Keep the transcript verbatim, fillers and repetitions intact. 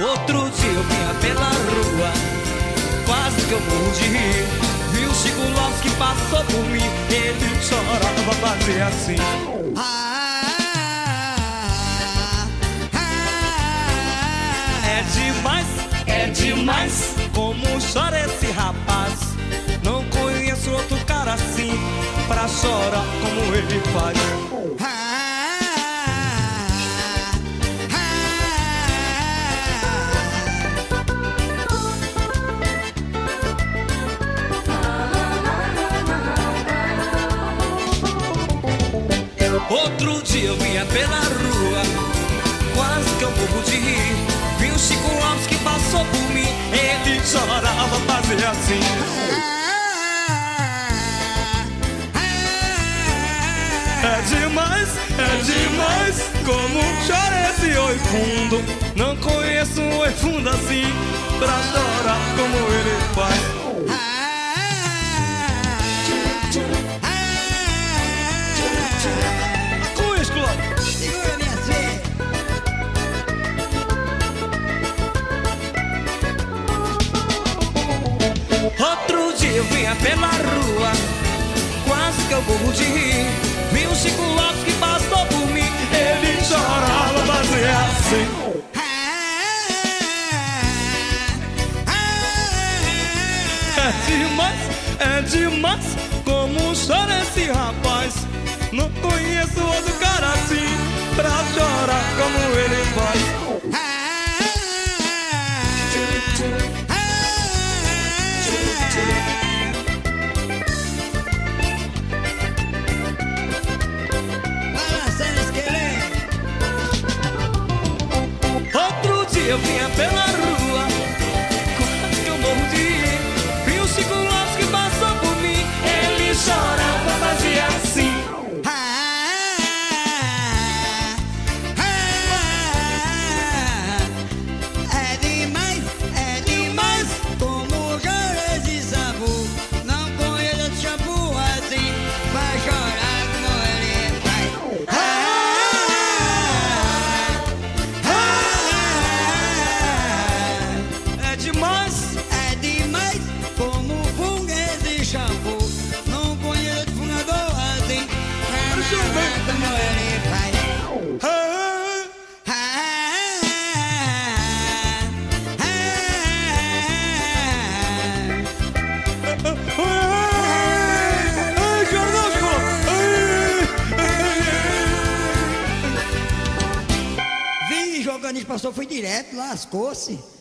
Outro dia eu vinha pela rua, quase que eu morro de rir. Vi o Chico Lopes que passou por mim, ele chorava, fazia assim. Ah, ah, ah, é demais, é demais, como chora esse rapaz. Não conheço outro cara assim, pra chorar como ele faz. Ah, outro dia eu vinha pela rua, quase que eu morro de rir. Vi o Chico Lopes que passou por mim, ele chorava, fazia assim. É demais, é demais, como chora esse oi fundo. Não conheço um oi fundo assim, pra chorar como ele faz. Outro dia eu vinha pela rua, quase que eu morro de rir. Vi o Chico Lopes que passou por mim, ele chorava, fazia assim. É demais, é demais, como chora esse rapaz. Não conheço outro cara assim, pra chorar como ele faz. Outro dia eu vinha pela rua, quase que eu morro de rir. Vi o Chico Lopes que passou por mim, ele chorava, fazia assim. Ah, ah, ah, é demais, é demais, como chora esse sabor. Não conheço shampoo assim, vai chorar como ele vai. Ah, vim jogando, ele passou, foi direto, lascou-se.